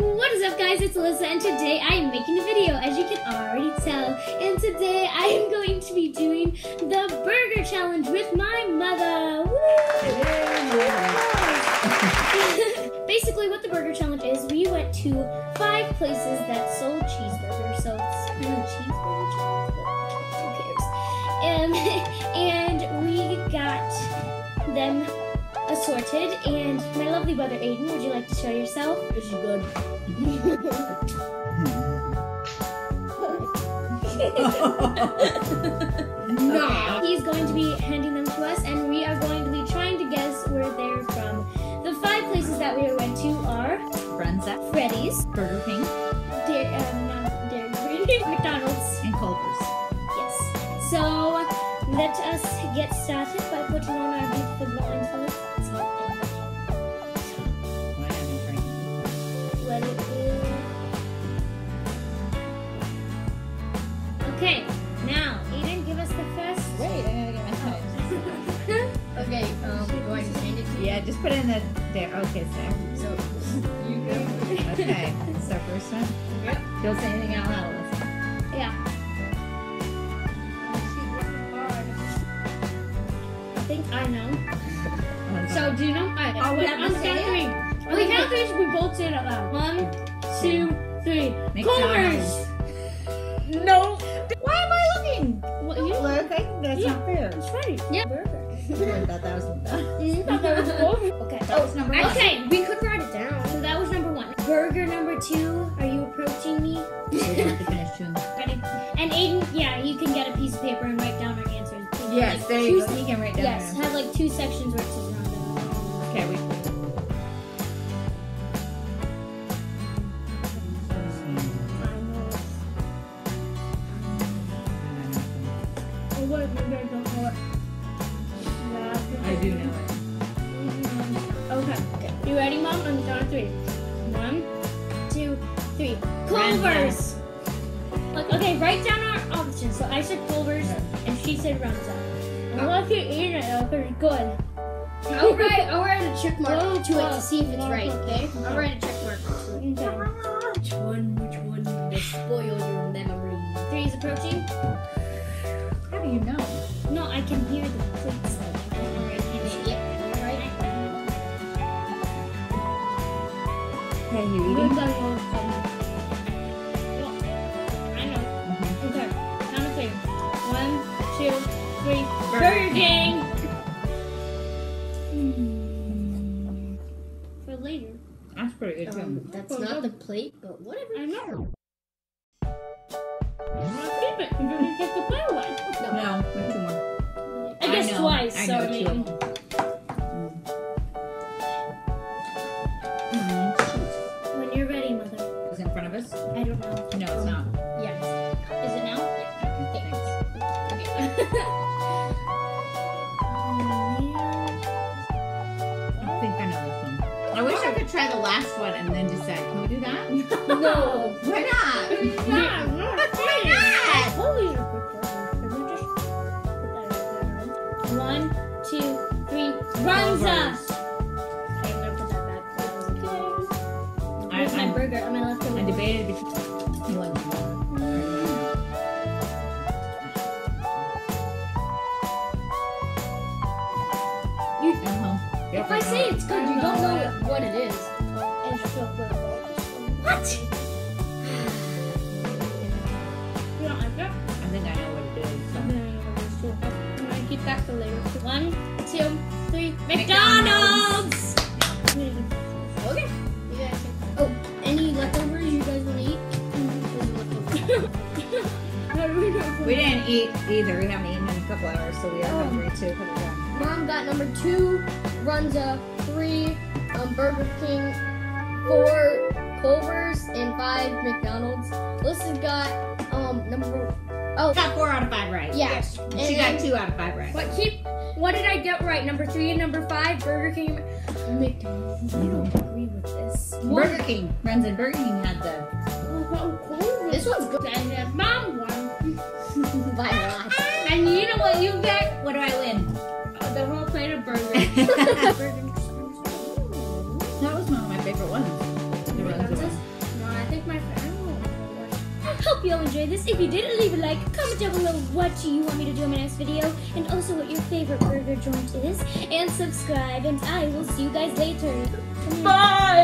What is up guys, it's Alyssa and today I am making a video, as you can already tell, and today I am going to be doing the burger challenge with my mother. Woo! Yeah. Basically what the burger challenge is, we went to 5 places that sold cheeseburgers, so it's kind of a cheeseburger challenge, but who cares? And we got them assorted, and my lovely brother Aiden, would you like to show yourself? This is good. No. He's going to be handing them to us, and we are going to be trying to guess where they're from. The 5 places that we went to are Runza, Freddy's, Burger King, Dairy Queen, McDonald's, and Culver's. Yes. So let us get started by putting on our beautiful blinds on the Okay, now, Aiden, give us the first. Wait, I gotta get my phone. Okay, do I just hand it to you? Yeah, just put it in the, there. Okay, so you go. Okay, it's our first one? Yep. Don't say anything out loud, Alyssa. Yeah. I think I know. So, do you know? All right, I'm counting 3. We have these, we both say it out loud. 1, 2, 3. Culver's! No! Why am I looking? What, you look? That's not fair. It's funny. Yeah. Burger. I thought that was that. You thought that was Culver's? Okay. That was number 1. Okay, we could write it down. So that was number 1. Burger number 2. Are you approaching me? We have to finish 2. Ready? And Aiden, yeah, you can get a piece of paper and write down our answers. Yes, like, there you go. You can write down. Yes, have like 2 sections where it says wrong. Okay, we. I do know it. Okay. You ready, Mom? On the count of 3. 1, 2, 3. Culver's! Look, okay, write down our options. So I said Culver's and she said Runza. I love your ear right now, good. I'll write a check mark to it to see if it's right, okay? I'll write a check mark to it. Okay. Which one will spoil your memory? 3 is approaching. How do you know? No, I can hear the plates. Are you eating? I know. Okay. Count of 3. 1, 2, 3. Burger King! For later. That's pretty good. That's not the plate, but whatever. I know. I'm not keep it. You're gonna get the plate away. No, not 2 more. I guess twice, I know, so maybe. I don't know. No, it's not. Yes. Is it now? Yeah. Okay, thanks. Okay. I think I know this one. I wish I could try the last one and then decide. Can we do that? No. Why not? Why not? What was your preference? Can we just put that in there? 1, 2, 3. Runza! If I say it's good, you don't know what it is. What? You don't like that? I think I know what it is. I think I know what it is too. I'm going to keep that for later. 1, 2, 3. McDonald's! Okay. You guys can... Oh, any leftovers you guys want to eat? We didn't eat either. We haven't eaten in a couple hours, so we are hungry too. Mom got number 2, Runza, 3, Burger King, 4, Culver's, and 5, McDonald's. Alyssa got got 4 out of 5 right. Yeah. Yes. She got 2 out of 5 right. What did I get right? Number 3 and number 5, Burger King, McDonald's. I don't agree with this. Burger King, Runza, Burger King had the. This one's good. And Mom won. By a lot. And you know what you get? What do I win? The whole plate of burgers. That was one of my favorite ones. The Runza. hope you all enjoyed this. If you did, leave a like, comment down below what you want me to do in my next video, and also what your favorite burger joint is, and subscribe, and I will see you guys later. Bye!